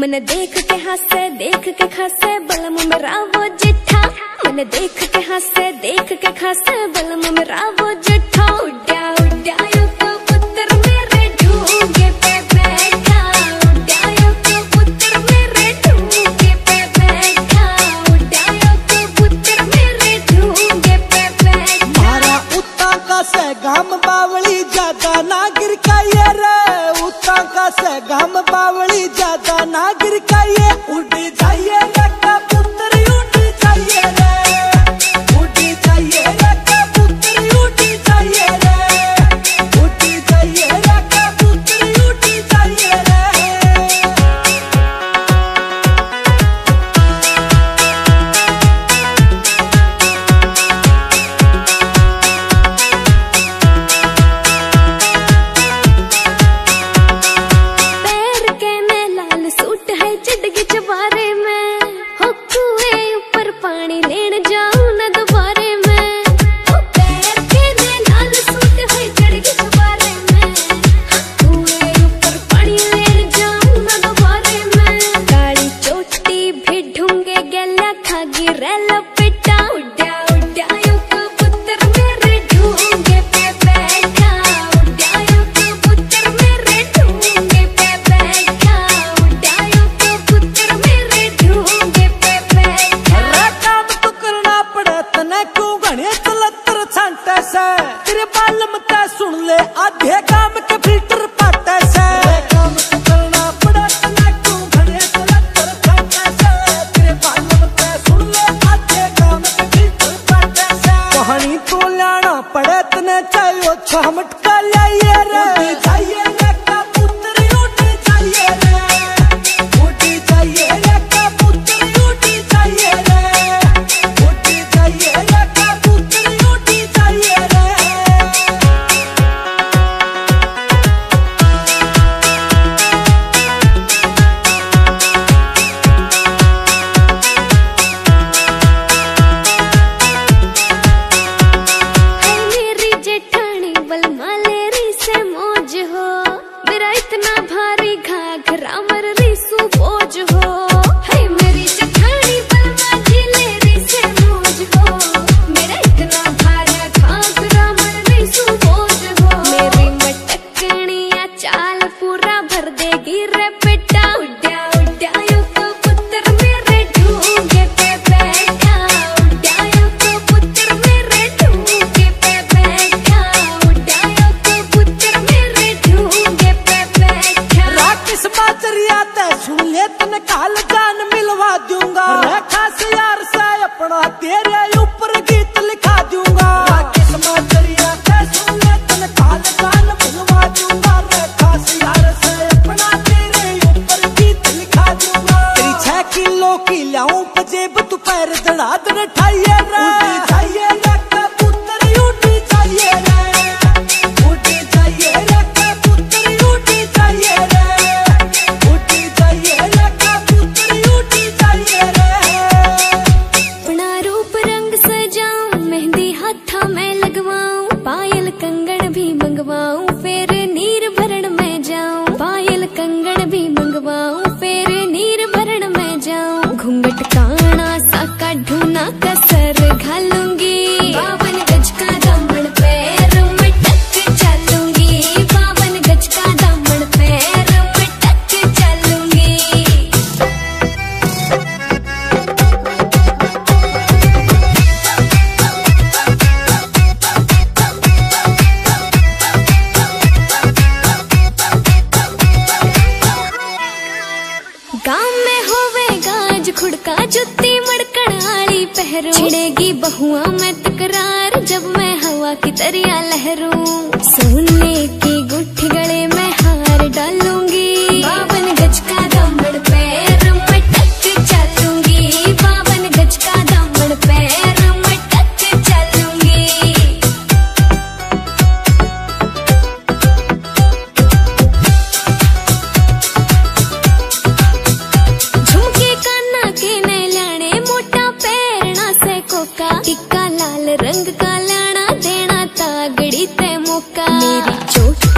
मन देख के हंसे देख के खासे बलम मेरा वो जिठा। मन देख के खासे बलम मेरा वो जिठा। उड्या उड्या गाम बावली ज्यादा नागिर का ये रे उतां का से गाम बावली ज्यादा नागिर का ये उड़ जाइए कबूतर उड़ जाइए रे उड़ जाइए कबूतर उड़ जाइए रे उड़ जाइए कबूतर उड़ जाइए टिक्का लाल रंग का लाना देना तागड़ी ते मौका मेरी चोट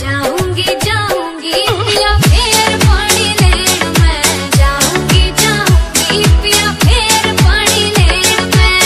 जाऊंगी जाऊंगी या फिर पानी लेन मैं, जाऊंगी जाऊंगी या फिर पानी लेन मैं।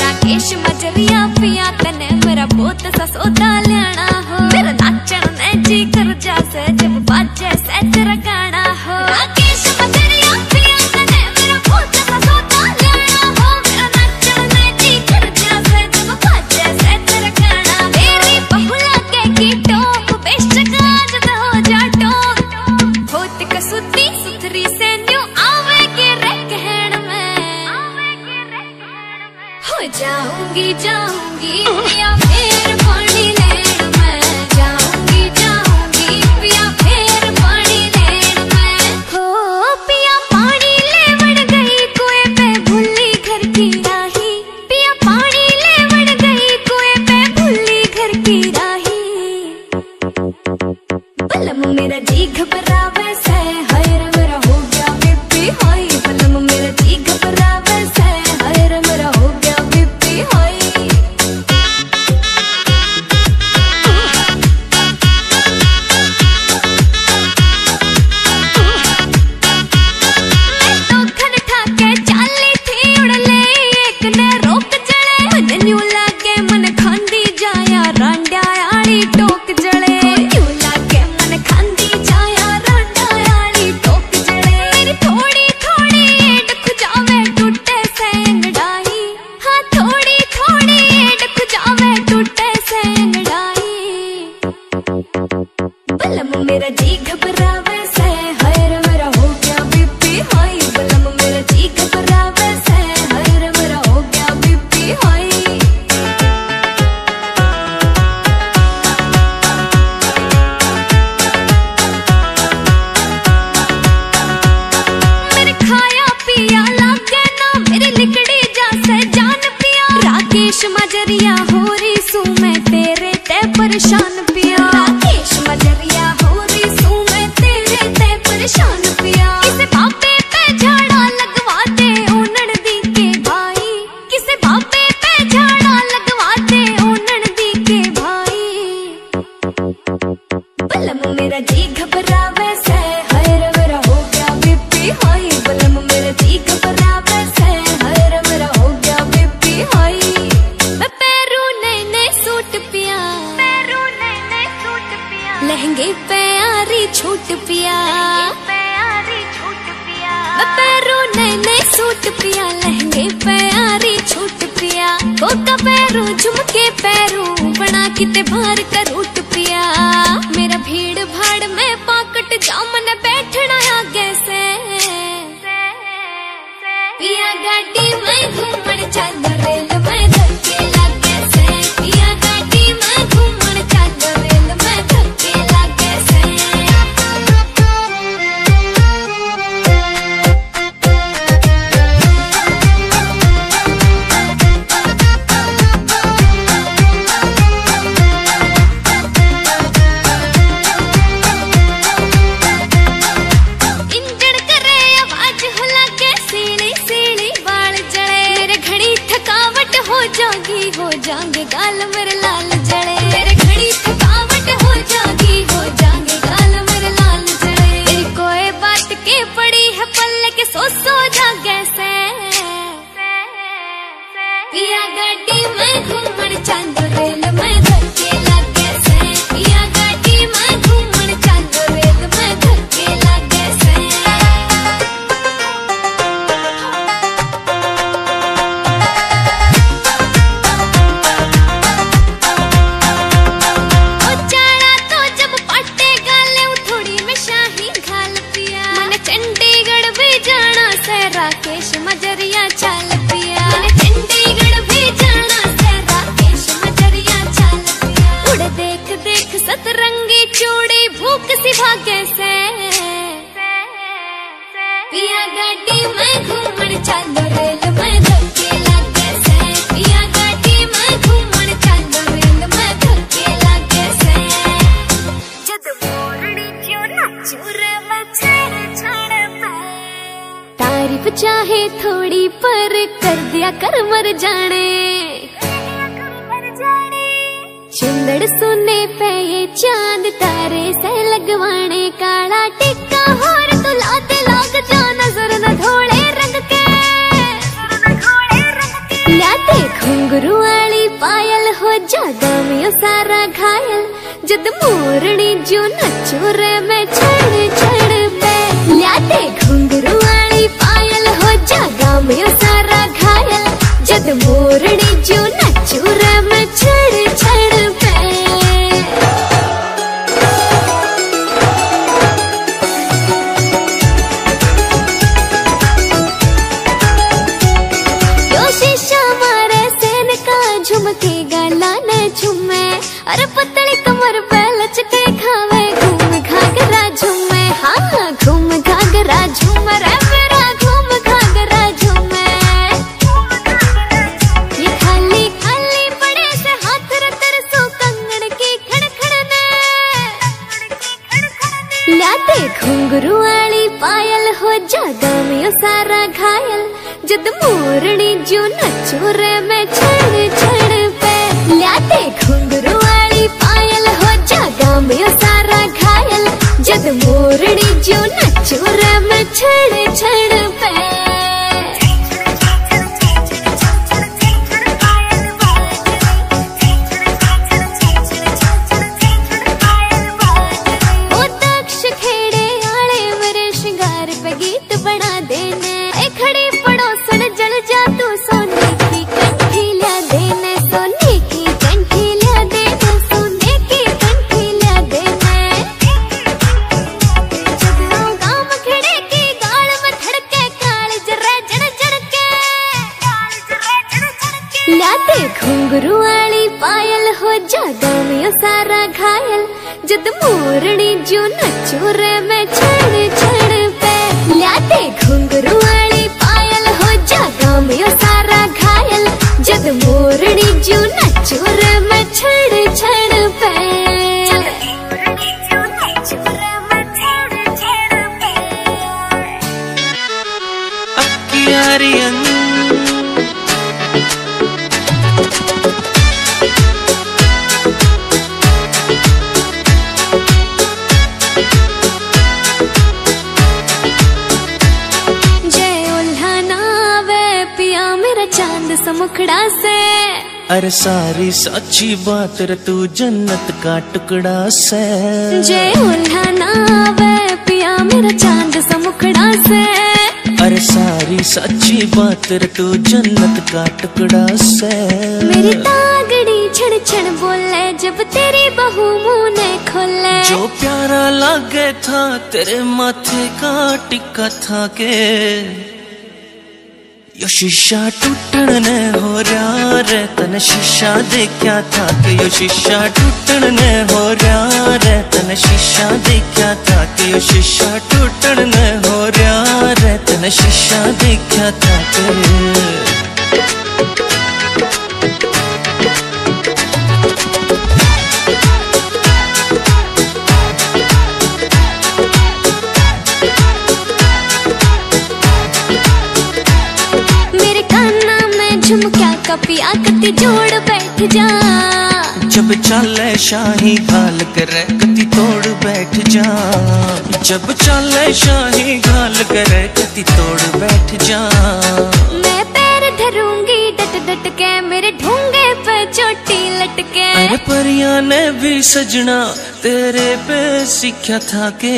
राकेश मजरिया पिया तने मेरा बहुत सा सौदा लेना हो, मेरा नाचन ने जी कर जा से जब बाजे से तेरा गाना हो। राकेश जाऊंगी जाऊंगी या फिर पानी लेन मैं, जाऊंगी जाऊंगी पिया फिर पानी लेन मैं। हो पिया पानी ले बढ़ गई कुएं पे भुल्ली घर की राही, पिया पानी ले बढ़ गई कुएं पे भुल्ली घर की राही। बलम मेरा जी घबरावे से हाय रे मेरा हो गया बिपी हाय, बलम मेरा जी घबरावे से हाय रे मेरा हो गया मेरा जी घबरावे से हाय रे मेरा हो गया बीपी हाई, बलम मेरा जी घबरावे से हाय रे मेरा हो गया बीपी हाई। मेरे खाया पिया लागे ना मेरी लिकड़ी जासे जान पिया, राकेश मजरिया हो रही सू मैं तेरे ते परेशान पिया, राकेश मजरिया शान पिया। किसे बापे पे झाड़ा लगवाते ओनण दी के भाई, किसे बापे पे झाड़ा लगवाते ओनण दी के भाई। बलम मेरा जी घबरावे से हाय रे मेरा हो गया बीपी हाई, बलम मेरा जी घबरावे से हाय रे मेरा हो गया बीपी हाई। मैं पैरू नए नए सूट पिया, पैरू नए नए सूट पिया, लहंगे पे आरी छूट पिया, पैरों नए नए सूट पिया, लहंगे प्यारी छूट पिया। कोटा पैरों झुमके पैरों बना किते भार का रूट पिया, मेरा भीड़ भाड़ में पाकट जामन बैठना आगे से पिया। गाड़ी में घूमन चल रेल में धक्के लागे से पिया, गाड़ी में घूमन चल रेल में धक्के लागे से। हो जाएंगे गाल मेरे लाल जड़े, तेरे घड़ी थकावट हो जाएंगे गाल मेरे लाल जड़े। तेरी कोई बात की पड़ी है पल्ले के सो जागे से राकेश मजरिया चाल पिया, चंडीगढ़ भी जाना से राकेश मजरिया चाल पिया। उड़ देख देख सतरंगी चूड़ी भूख सी भागे से पिया, गाड़ी में घूमर चालो रेल में धक्के लागे से पिया, गाड़ी में घूमर चालो रेल में धक्के लागे से। जद मोरनी क्यों ना चूर तारीफ चाहे थोड़ी पर कर दिया कर मर जाने, चुंदड़ सुने पे ये चांद तारे से लगवाने, काला टिक्का होर तो लाते लाग जा नजर न घोड़े रंग के, लाते घुंगरू वाली पायल हो जा दामियों सारा घायल। जद मोरनी जो नचो रे मैं छड़ छड़ पे, लाते घुंगरू पायल हो जागा मेरा सारा घायल। जद मोरनी जो नचूर में छड़ छड़ पे, यो शीशा मारे सेन का झुमके गाला न झुमे, अरे पतली कमर पे लचके खावे घूम घाघरा झुमे, हाँ घूम घाघरा झूम रे लाते घुंगरू वाली पायल हो जागा में सारा घायल। जद मोरनी जो नचो रे मैं छड़ छड़ पे, लाते घुंगरू वाली पायल हो जागा में सारा घायल। जद मोरनी जो नचो रे मैं छड़ छड़ पे, लाते घुंगरू वाली पायल हो जागा में सारा घायल। जद मोरनी जो नचो रे मैं छड़ छड़ पे, लाते घुंगरू वाली पायल हो जागा में सारा घायल। जद मोरनी जो नचो रे मैं छड़ छड़ पे, मुखड़ा से अरे सारी सच्ची बात रे तू जन्नत का टुकड़ा से, जय उल्हाना वे पिया मेरा चांद सा मुखड़ा से, अरे सारी सच्ची बात रे तू जन्नत का टुकड़ा से। मेरी तागड़ी छड़ छड़ बोले जब तेरी बहू मुँह ने खोले, जो प्यारा लागे था तेरे माथे का टिक्का था के, यो शीशा टूटने हो रहा रे तन शीशा देखा था कि, यो शीशा टूटने हो रहा रे तन शीशा देखा था कि, यो शीशा टूटने हो रहा रे तन शीशा देखा था कि। कपिया कति जोड़ बैठ जा, जब चाले शाही घाल करे कति तोड़ बैठ जा, जब चाले शाही घाल करे कति तोड़ बैठ जा। मैं पैर धरूंगी डट डट के अरे परियां ने भी सजना तेरे पे सीखा था के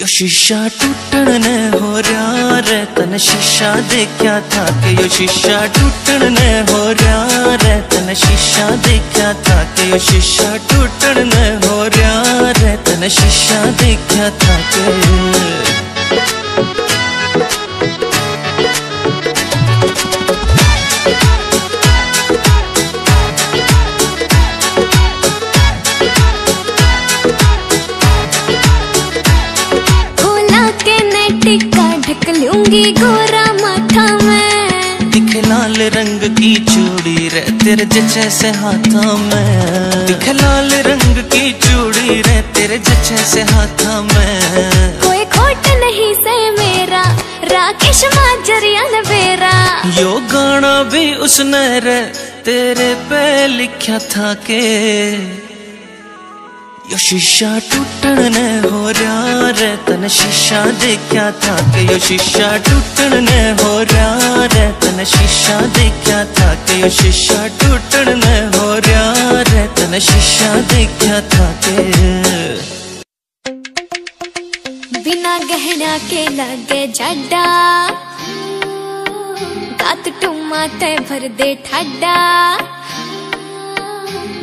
यो शीशा टूटण ने हो रहा रे तन शीशा देखा था के यो शीशा टूटण ने हो रहा रे तन शीशा देखा था के यो शीशा टूटण ने हो रहा रे तन शीशा देखा था के ढक लूंगी गोरा माथा में दिख लाल रंग की चूड़ी रे तेरे जचे से हाथा में दिख लाल रंग की चूड़ी रे तेरे जचे से हाथा में कोई खोट नहीं से मेरा राकेश माजरिया बेरा यो गाना भी उसने रे तेरे पे लिखा था के यो शीशा टूटण ने हो रहा रे तन शीशा देखा था के यो शीशा टूटण ने हो रहा रे तन शीशा देखा था के यो शीशा टूटण ने हो रहा रे तन शीशा देखा था के बिना गहना के लगे जड्डा दात टुमा ते भर दे ठड्डा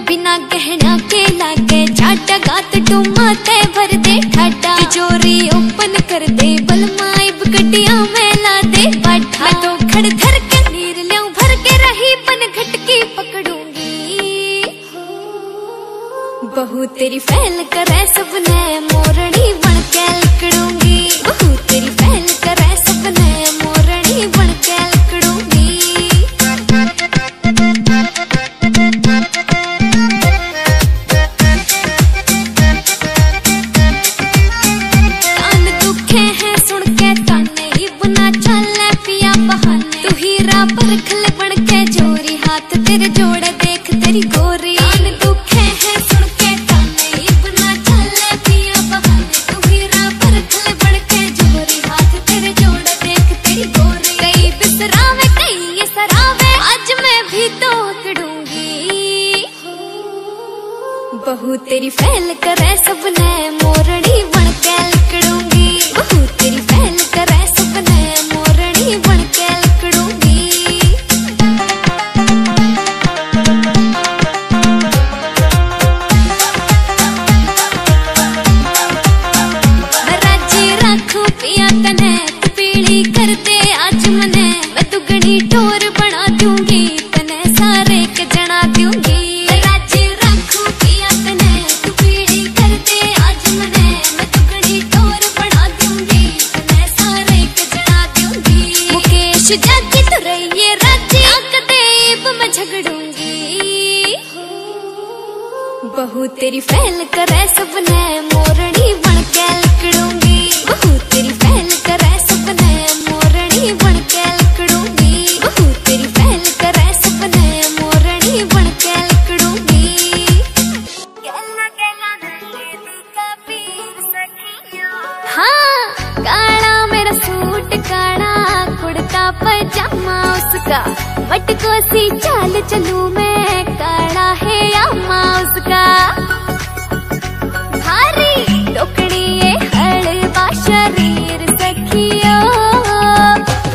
बिना गहना के लागे जाट गात डुमाते भर दे ठाटा तिजोरी ओपन कर दे बलमाइब गड्डिया में ला दे बाठा तो खड़ धर के नीर ल्यू भर के रही पन घटकी पकड़ूंगी बहू तेरी फैल करे सबने मोरनी बन के लिकड़ूंगी बहू तेरी फैल करे सबने मोरनी बन के लिकड़ूंगी तेरी फैल करे सबने मोरनी बन के लिकड़ूंगी बहू तेरी फैल करे सबने मोरनी बन के लिकड़ूंगी राजी राखू पिया तने पीली कर दे आज मने मैं तुगड़ी टोर बना दूंगी तने सारे के जना दूंगी जाके तो रही ये राजी आकदेब मैं झगड़ूंगी बहू तेरी फैल करे सबने मोरनी बन के लिकड़ूंगी बहू तेरी फैल करे सबने मोरनी बन के लिकड़ूंगी बहू तेरी फैल करे सबने मोरनी बन के लिकड़ूंगी हाँ काला मेरा सूट काला पजामा उसका मटको सी चाल चलू मैं काला है आमा उसका भारी टोकड़ी ये हड़वा शरीर सखियो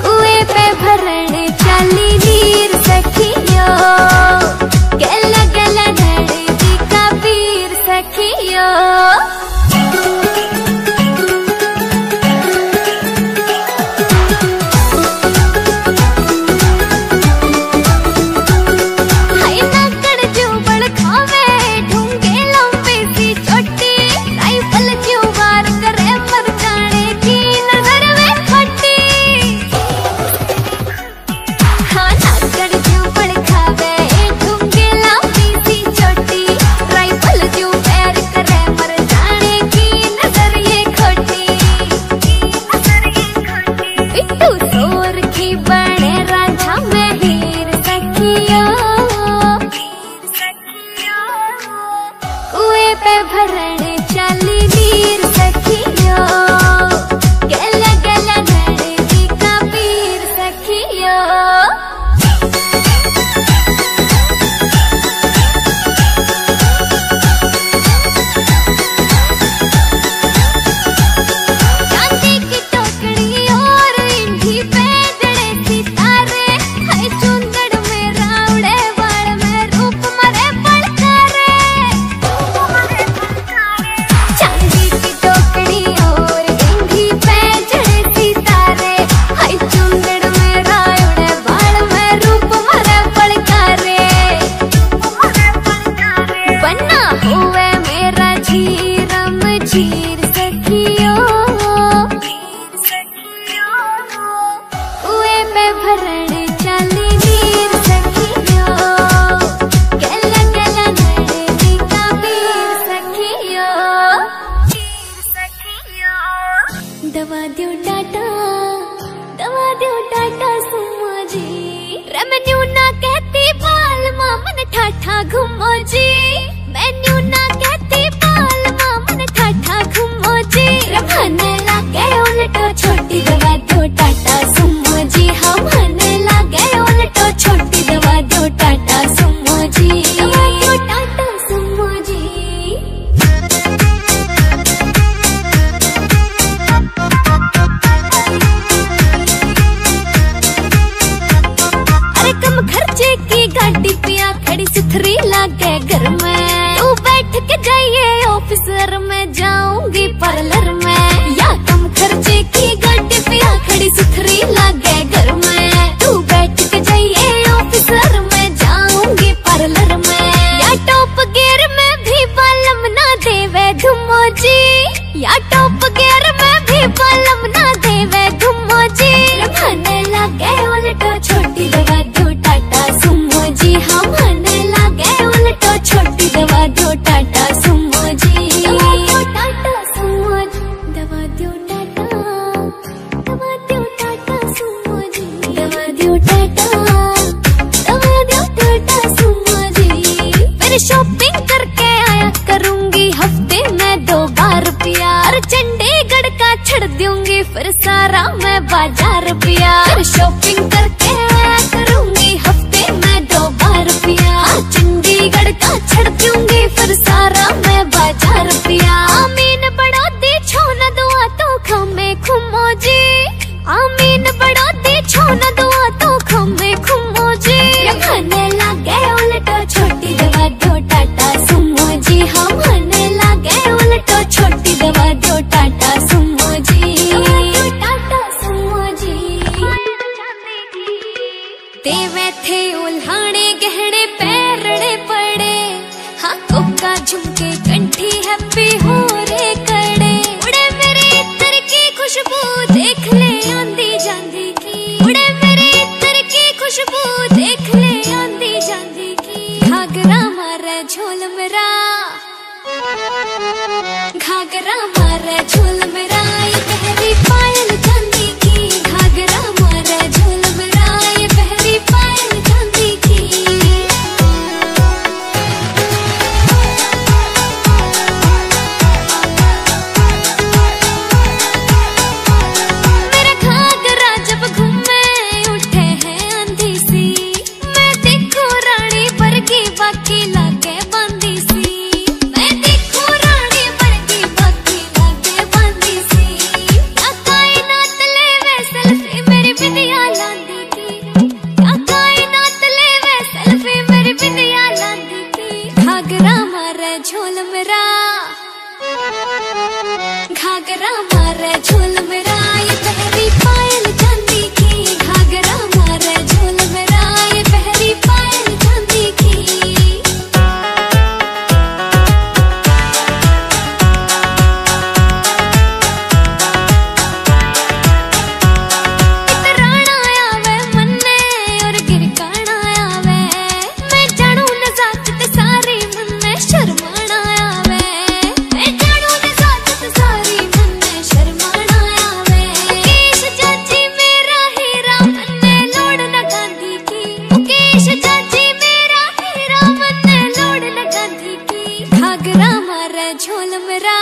कुएं पे भरण चली नीर सखियो गला गला नड़ी का पीर सखियो मैं न्यू ना कहती बाल मामन ठाठा घूमो जी, मैं न्यू ना कहती बाल मामन ठाठा घूमो जी। रमने लागे उलटो छोटी दवा दो टाटा सुमो जी, हम हने लागे उलटो छोटी दवा दो टाटा सुमो जी, दवा दो टाटा सुमो जी। गाड़ी पिया खड़ी सुथरी लागे घर में, तू बैठ के जाइए ऑफिसर में जाऊंगी पार्लर में। या कम खर्चे की गाड़ी पिया खड़ी सुथरी लागे घर में, तू बैठ के जाइए ऑफिसर में जाऊंगी पार्लर में। या टॉप गियर में भी बालम ना देवे धुमो जी, या टॉप गियर में भी बालम ना देवे धुमो जी। रमाने लागे उलटो छोटी दवा दो टाटा सुमो जी, हम हने लागे उलटो छोटी दवा दो टाटा सुमो जी, दवा दो टाटा सुमो जी, दवा दो टाटा, दवा दो टाटा सुमो जी, दवा दो टाटा, दवा दो टाटा सुमो जी। मेरी शॉपिंग करके आया करूंगी हफ्ते में 2 बार पिया, और चंडीगढ़ का छड़ दूंगी फिर सारा मैं बाजार पिया। शॉपिंग करके आया करूंगी हफ्ते में 2 बार पिया, चंडीगढ़ का छड़ दूंगी फिर सारा मैं बाजार पिया। आमीन बड़ौदी छो न दुआ तो खमे खुमो जी, आमीन बड़ौदी छो न दुआ तो खमे खुमो जी। हने लागे उलटो छोटी दवा दो टाटा सुमो जी, हम हने लागे उलटो छोटी दवा दो टाटा सुमो जी, दवा दो टाटा सुमो जी। देवे थे उल्हाने गहने पैरड़े पड़े, हाँ कोका झुमके कंठी हैप्पी हो रे कड़े। उड़े मेरे इत्र की खुशबू देख ले आंदी जांदी की, उड़े मेरे इत्र की खुशबू देख ले आंदी जांदी की। घाघरा मारा झोल मेरा, घाघरा मारा झोल मेरा, ये गहरी पायल चांदी की। घाघरा मारा झोल मेरा, ये गहरी पायल चांदी की। मेरा घाघरा जब घूमे उठे है आंधी सी, मैं देखूं रानी बरगी बाकी लागे बांधी सी। घाघरा मारा झोल मेरा, घाघरा मारा झोल मेरा, ये बहरी पायल चांदी की। घाघरा मारा झोल मेरा, ये बहरी पायल चांदी की। इतराना आवे मन्ने और गिरकाना आवे, मैं जानू नजाकत सारी मन्ने शर्माना आवे, मैं जानू नजाकत सारी मन्ने शर्माना आवे। मुकेश चाची मेरा हीरा मन्ने लोड लगांदी की, मुकेश चाची मेरा हीरा मन्ने लोड लगांदी की। घाघरा मारा झोल मेरा,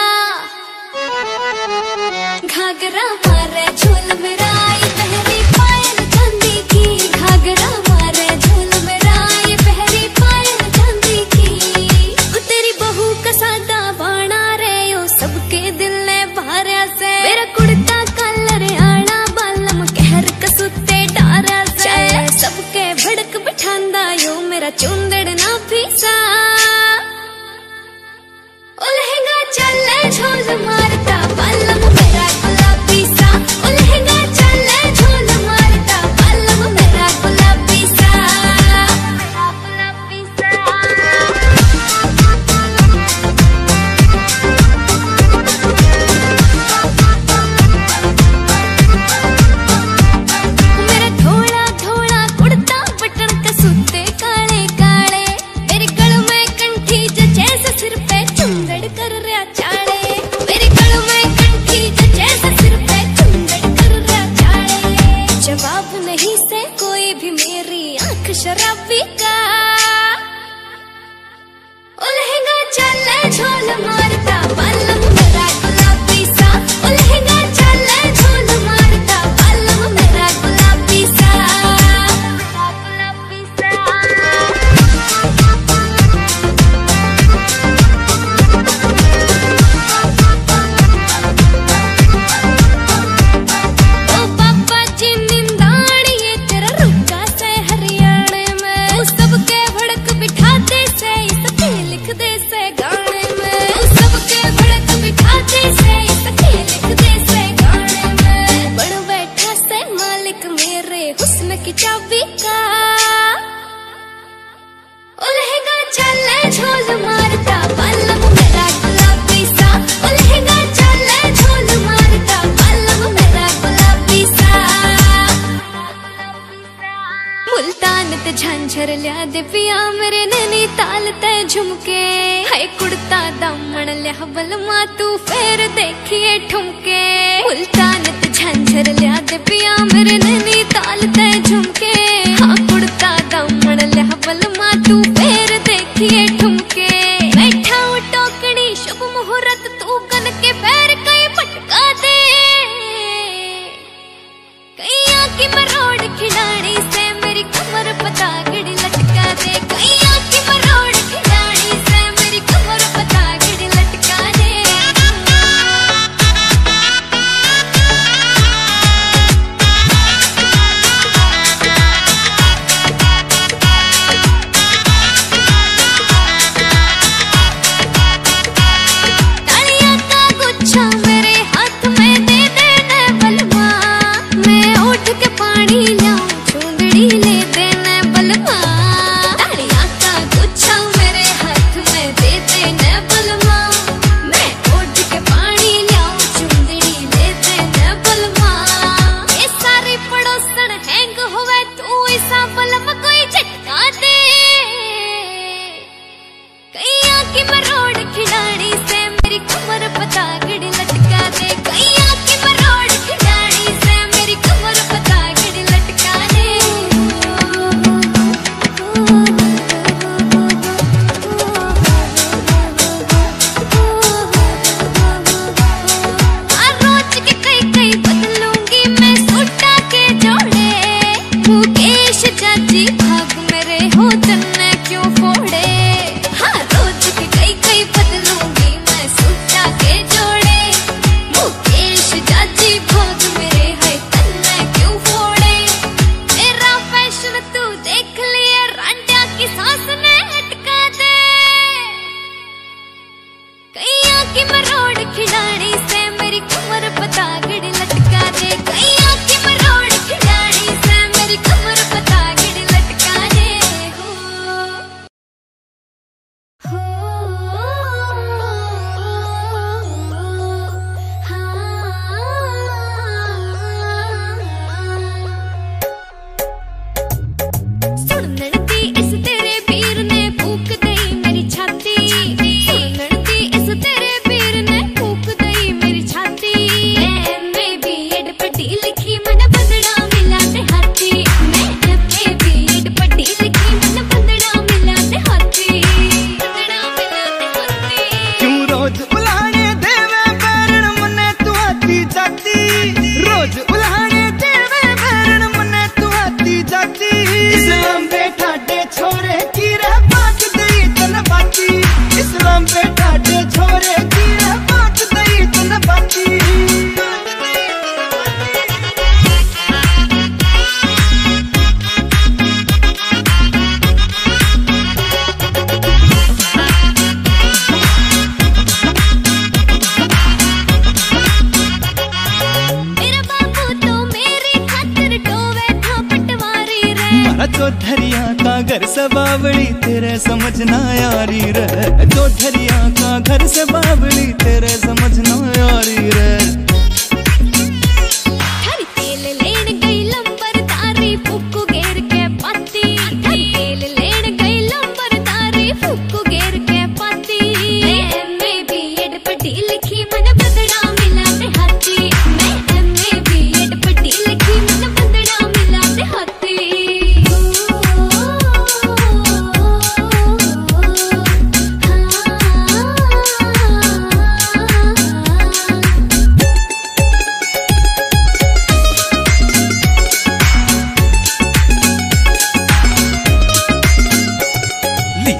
घाघरा मारा झोल मेरा, ये बहरी पायल चांदी की। घाघरा मारा झोल मेरा, ये बहरी पायल चांदी की। ओ तेरी बहू का सादा बाणा रे, ओ सबके दिल ने भरा से। मेरा कुर्ता कलर आना बालम कहर कसुते डारा से, सबके भड़क बिठांदा यो मेरा चुंदड़ ना फीसा। ओ लहंगा चले झोल मारता बालम मेरा गुलाबी सा, ओ लहंगा चले झोल मारता बालम मेरा गुलाबी सा, मेरा गुलाबी सा। मेरा थोड़ा थोड़ा कुर्ता बटन कसुते काले काले, अर्श रब्बी का उलहेगा चलना झोल मारता पल्लम मेरा गुलाबी सा। उलहेगा चलना झोल मारता पल्लम मेरा गुलाबी सा, मेरा गुलाबी सा। ओ पापा जी चाबी का उलहेगा चलना झोल मारता पल्लम मेरा गुलाबी सा। उलहेगा चलना झोल मारता पल्लम मेरा गुलाबी सा। मुल्तान ते झांझर लिया दे पिया मेरे नैनी ताल ते झुमके। हाय कुड़ता दामन लिया बलमा तू फेर देखिए ठुमके। मुल्तान ते झांझर लिया दे पिया मेरे नैनी ताल ते झुमके। हाँ कुड़ता दामन लह बलमा तू फेर देखिए ठुमके। बैठा वो टोकड़ी शुभ मुहूर्त तू गन के पैर कहीं पटका दे। कैया की मरोड़ खिलाड़ी से मेरी कमर पतागड़ी लटका दे। कैया की मरोड़ खिलाड़ी से मेरी कमर पतागड़ी लटका दे।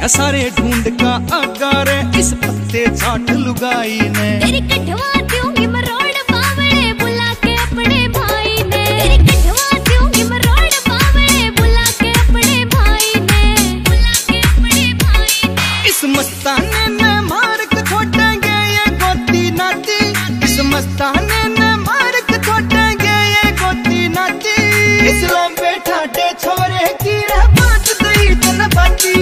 असारे ढूंढ का आगारे इस पत्ते चाट लुगाई ने तेरी कठवा दूंगी मरोड़ बावड़े बुला के अपने भाई ने तेरी कठवा दूंगी मरोड़ बावड़े बुला के अपने भाई ने बुला के अपने भाई ने इस मस्ताने में मार के छोड़ेंगे ये गोती नाती इस मस्ताने में मार के छोड़ेंगे ये गोती नाती इस लंबे ठाटे छोरे की रह बात दई तन बाकी।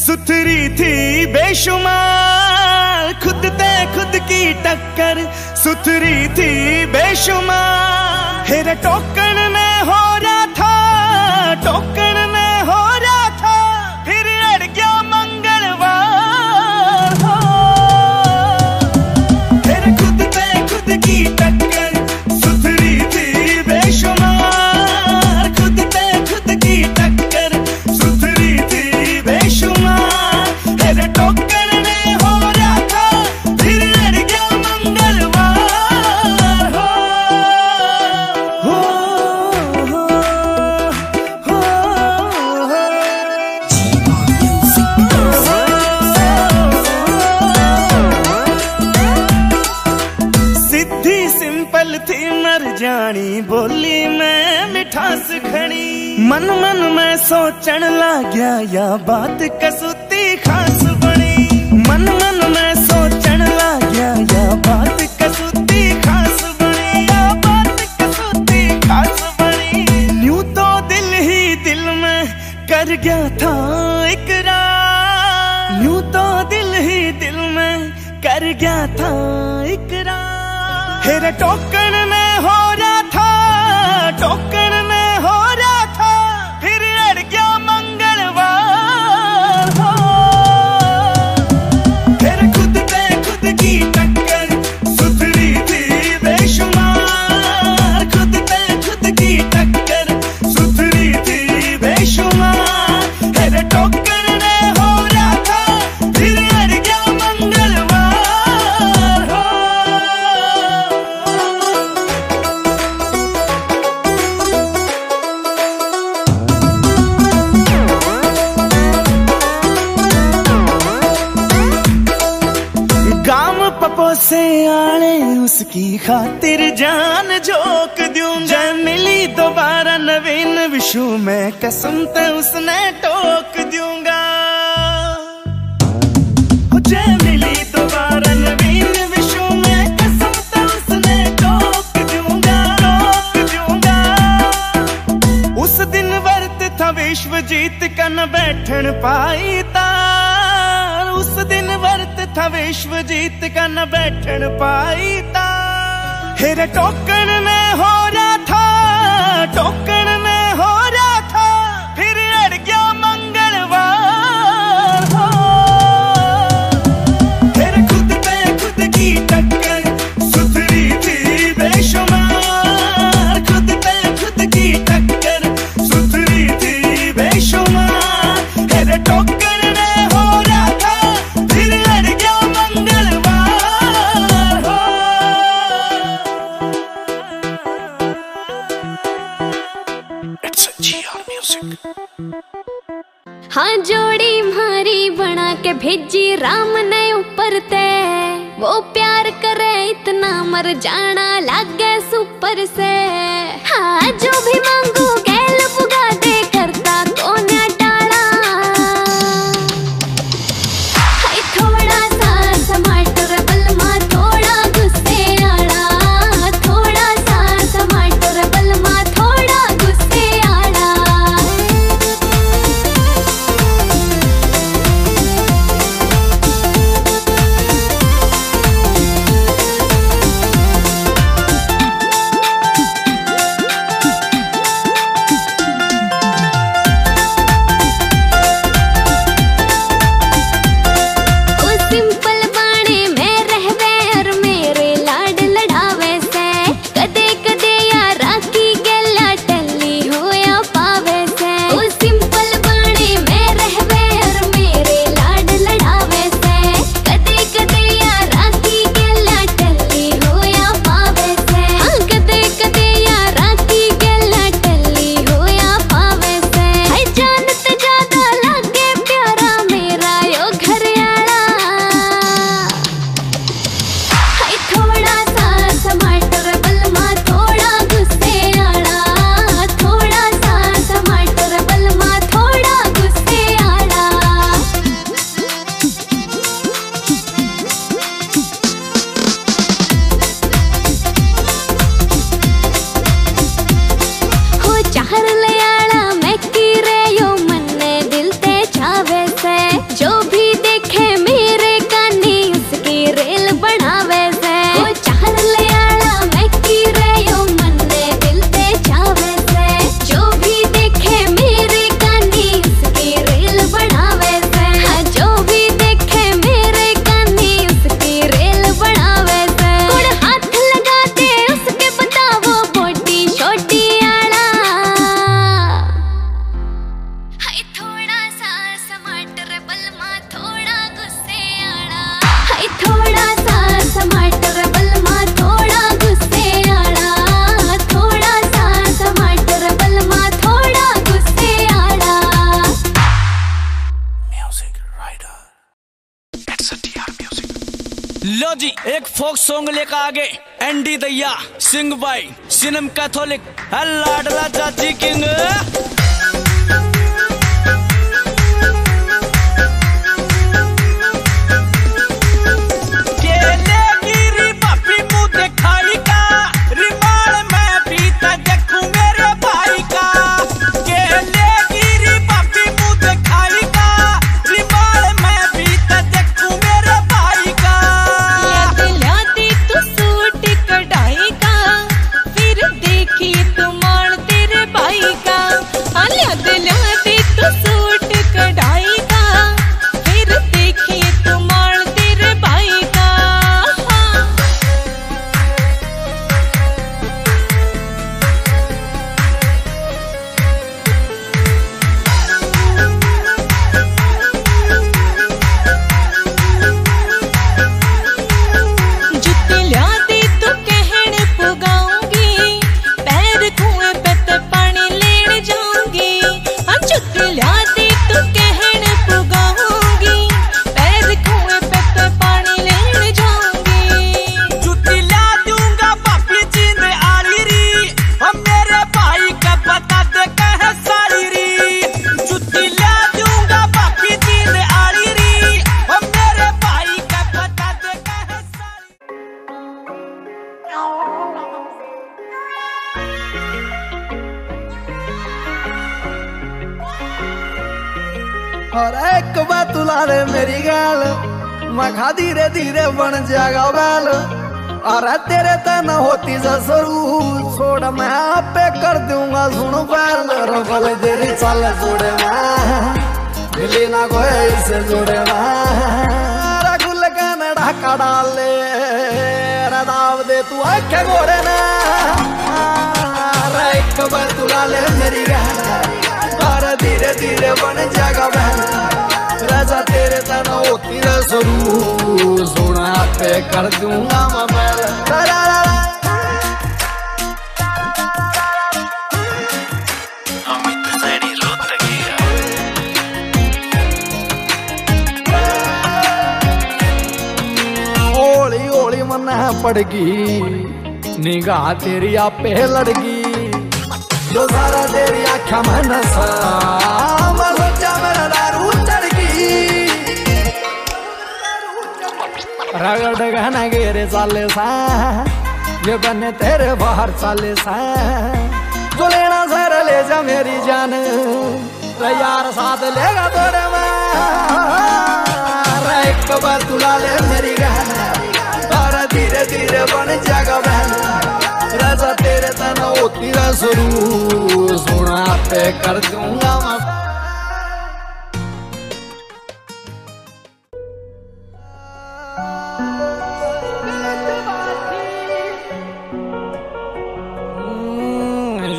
सुथरी थी बेशुमार खुद ते खुद की टक्कर सुथरी थी बेशुमार हेरे टोकन में हो रहा था टोकन में हो रहा था फिर अड़ गया मंगलवार हो हेरे खुद ते खुद की टक्कर सुथरी थी बेशुमार खुद ते खुद की टक्कर बोली मैं मिठास खड़ी मन मन में सोचन लाग्या या बात कसुती खास बनी मन मन में सोचन लाग्या या बात कसुती खास बनी या बात कसुती खास बनी न्यू तो दिल ही दिल में कर गया था इकरार न्यू तो दिल ही दिल में कर गया था इकरार हेरे टोकन में हो रहा था टोकन में हो रहा था फिर अड़ गया मंगलवार हो फिर खुद पे खुद की टक्कर सुथरी थी बेशुमार खुद पे खुद की टक्कर सुथरी थी बेशुमार फिर टोकन से आने उसकी खातिर जान जोक दूंगा मिली दोबारा नवीन विशु में कसम ते उसने टोक दूंगा मिली दोबारा नवीन विशु में कसम ते उसने टोक दूंगा टोक दूंगा उस दिन वर्त था विश्व जीत का न बैठन पाई तार उस दिन वर्त था विश्व जीत का न बैठन पाई था हेरे टोकन में हो रहा था टोकन में हो रहा था फिर अड़ गया मंगलवार हो फिर खुद पे खुद की टक्कर सुथरी थी बेशुमार खुद पे खुद की टक्कर सुथरी थी बेशुमार हेरे टोकन हाँ जोड़ी मारी बना के भेजी राम ने ऊपर ते वो प्यार करे इतना मर जाना लागे सुपर से हाँ जो भी मांगो गैल पुगा दे करता कोने डाला हाय थोड़ा सा समाटरबल माँ थोड़ा गुस्से आड़ा थोड़ा सा समाटरबल माँ थोड़ा गुस्से आड़ा लो जी एक फोक सॉन्ग लेकर आगे एंडी दैया सिंह भाई सिनम कैथोलिक लाडला जाजी किंग। और एक बात तुला रे मेरी गाल मखा धीरे धीरे बन जागा बाल और तेरे तना होती जसरू छोड़ मैं आप पे कर दूंगा सुन बाल रबल तेरी चाल जोड़े मिली ना कोई से जोड़े रघुल का ढाका डाले रदाव दे तू आखे गोरे ना एक बार तुला ले मेरी गाल धीरे धीरे बन जागा राजा तेरे तना होती जरूर सोना पे कर दूंगा मैं। होली होली मन पड़गी निगाह तेरी आपे लड़गी जो सारा तेरी आँखा मनसा सोचा मेरा दारू चढ़गी रगड़ गहना गेरे साले सा ये बने तेरे बाहर साले सा जो लेना सर ले जा मेरी जान यार साथ लेगा तोरे मैं एक बार तुला ले मेरी गहना तारा धीरे धीरे बन जागा बहना राजा तेरे तना होती जरूर सोना पे कर दूंगा मैं।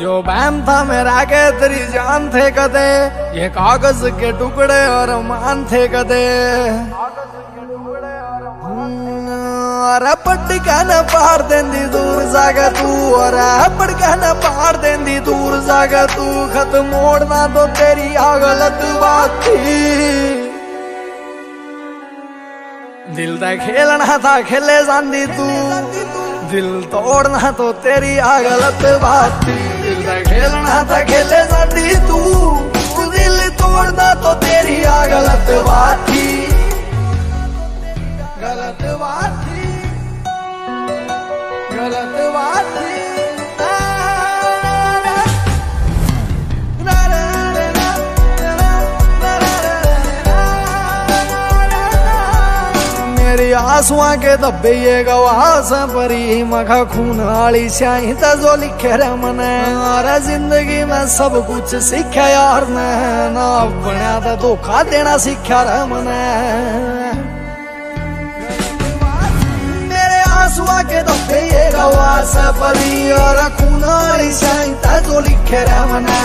जो बैम था मेरा के तेरी जान थे कदे ये कागज के टुकड़े और मान थे कदे और पटकाना पार देंदी दूर जागा तू और पटकाना पार देंदी दूर जागा तू खत मोड़ना तो तेरी गलत बात थी दिल दा खेलना था खेले जांदी तू दिल तोड़ना तो तेरी गलत बात थी दिल दा खेलना था खेले जांदी तू दिल तोड़ना तो तेरी गलत बात थी गलत बात थी गलत बात थी। मेरी आंसुओं के धब्बे ये गवास परी मखा खून वाली स्याही तो जो लिखे रे मने और जिंदगी में सब कुछ सीखा यार ने ना बना तो धोखा देना सीखा रे मने के धब्बे ये गवास परी और खून वाली स्याही तो लिखे रे मने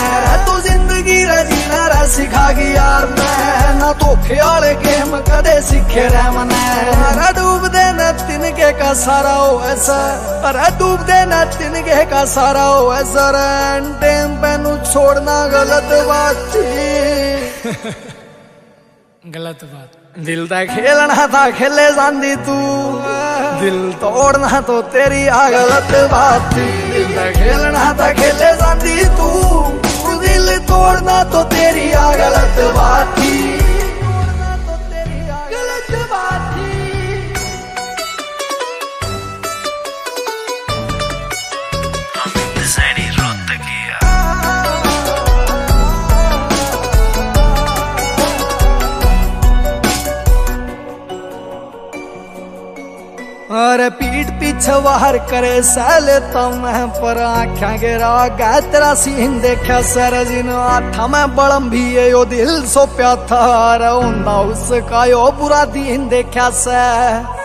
तू जिंदगी रे जीना रे सिखा गई यार मैं ना धोखे वाले गेम कदे सीखे रे मने डूबदे न तिनके का सारा होवे सर डूबदे न तिनके का सारा होवे सर टाइम पे नु छोड़ना गलत बात थी गलत बात। दिल दा खेलना था खेले जांदी तू, दिल तोड़ना तो तेरी आ गलत बात। दिल दा खेलना था खेले जांदी तू, दिल तोड़ना तो तेरी आ गलत बात थी। अरे पीठ पीछे बाहर करे सह लेता मैं, पर आख्या गिरा गया तेरा सीन देखा सरज इन आठा में बड़म भी है यो दिल सो प्या था। अरे उन्दा उसका यो बुरा दिन देखा सह।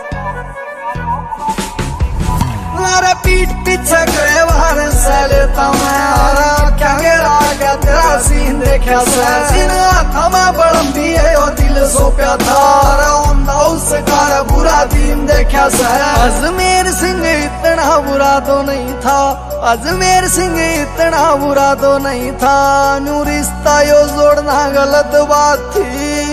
अरे पीठ पीछे करे बाहर सह लेता मैं, अरे आख्या गिरा गया तेरा सीन देखा सरज इन आठा में बड़म भी है यो दिल सो प्या था। अजमेर सिंह इतना बुरा तो नहीं था, अजमेर सिंह इतना बुरा तो नहीं था। न्यू रिश्ता यो जोड़ना गलत बात थी।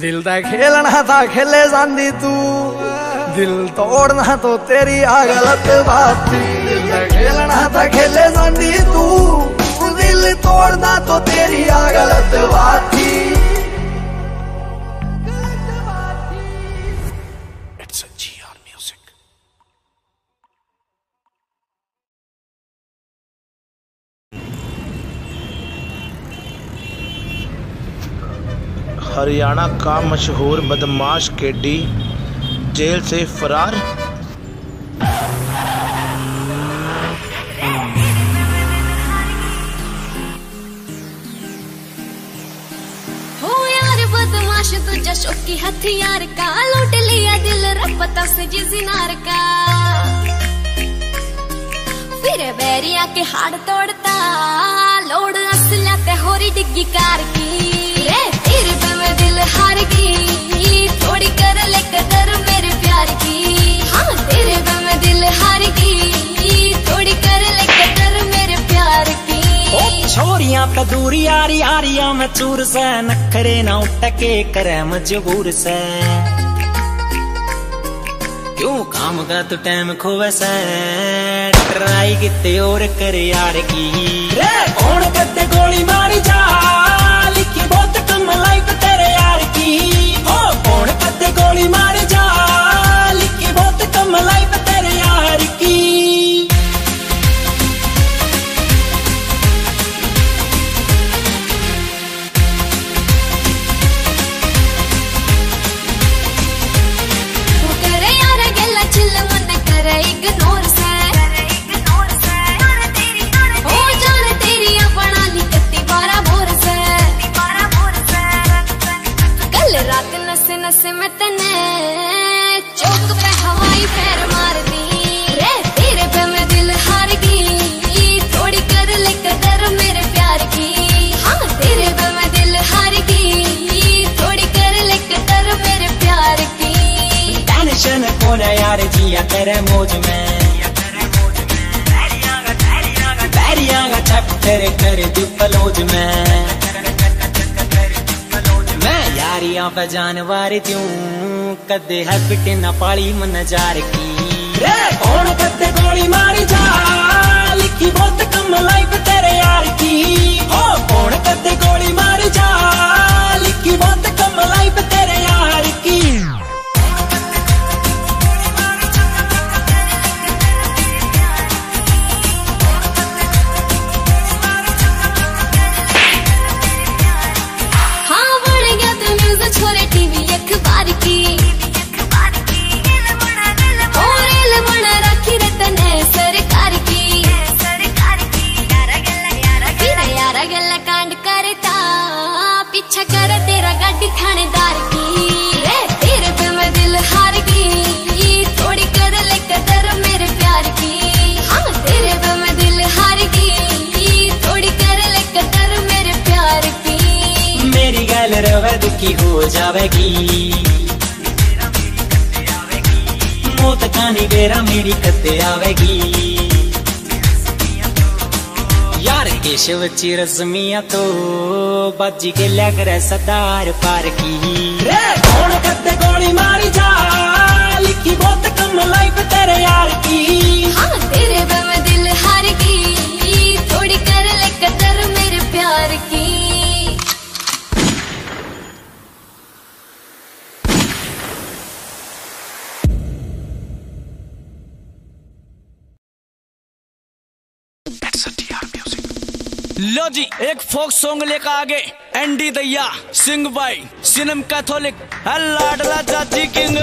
दिल दा खेलना था खेले जांदी तू, दिल तोड़ना तो तेरी आ गलत बात थी। दिल दा खेलना था खेले जांदी तू, दिल तोड़ना तो तेरी आ गलत बात थी। हरियाणा का मशहूर बदमाश केडी जेल से फरार। हो यार बदमाश तू जशो की हथियार का, लूट लिया दिल रपता से जिनार का। फिर बैरिया के हाड़ तोड़ता, लोड असला ते होरी डिग्गी कार की। का दूर यार यारिया में चूर से, नखरे ना उठके करे मजबूर से। क्यों काम का तू टाइम खोवे से, ट्राई किते और कर यार की। कौन करते गोली मारी जा, लिखी बहुत कम लाइफ तेरे यार की। ओ कौन करते गोली मारी जा, लिखी बहुत कम लाइफ तेरे यार की। यार जिया तेरे मोज में, बैरिया का छप तेरे करे दुपलोज में। मैं यारिया पे जानवर दूं, कदे हैबिट ना पाली मन जार की। कौन कदे गोली मारी जा, लिखी बहुत कम लाइफ तेरे यार की। ओ कौन कदे गोली मारी जा, लिखी बहुत कम लाइफ तेरे यार की। दुखी हो जावेगी मौत कहानी बेरा मेरी कत्ते आवेगी। यार केशव चिरसमिया तो बाजी के लग रहे सदार पार की रे कौन करते गोली मारी जा लिखी बहुत कम लाइफ तेरे यार की हाँ तेरे बम दिल हार की थोड़ी कर ले कदर मेरे प्यार की। लो जी एक फोक सॉन्ग लेकर आगे एंडी दैया सिंह भाई सिनम कैथोलिक लाडला जाजी किंग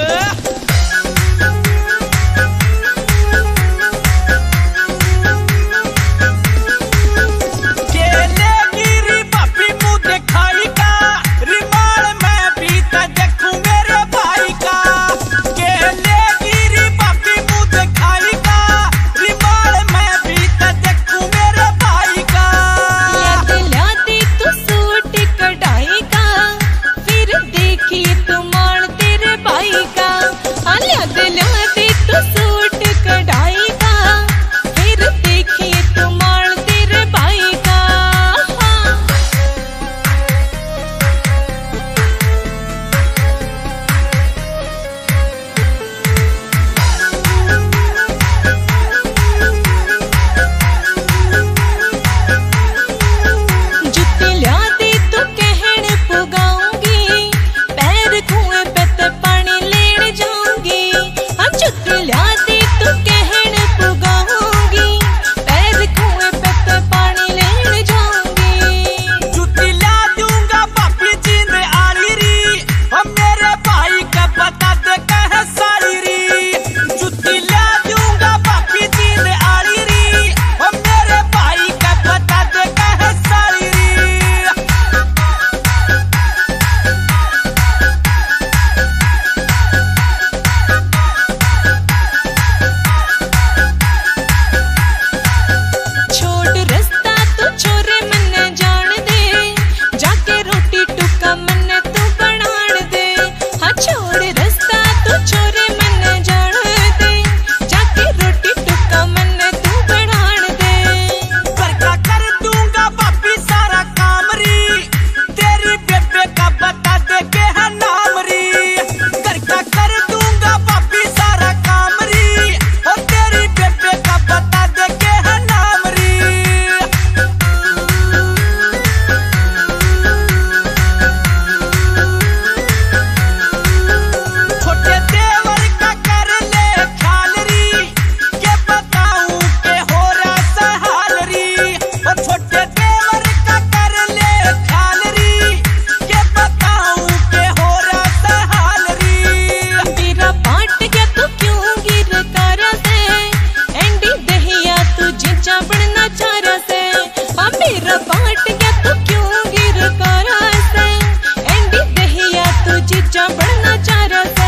बढ़ना चाह रहा था।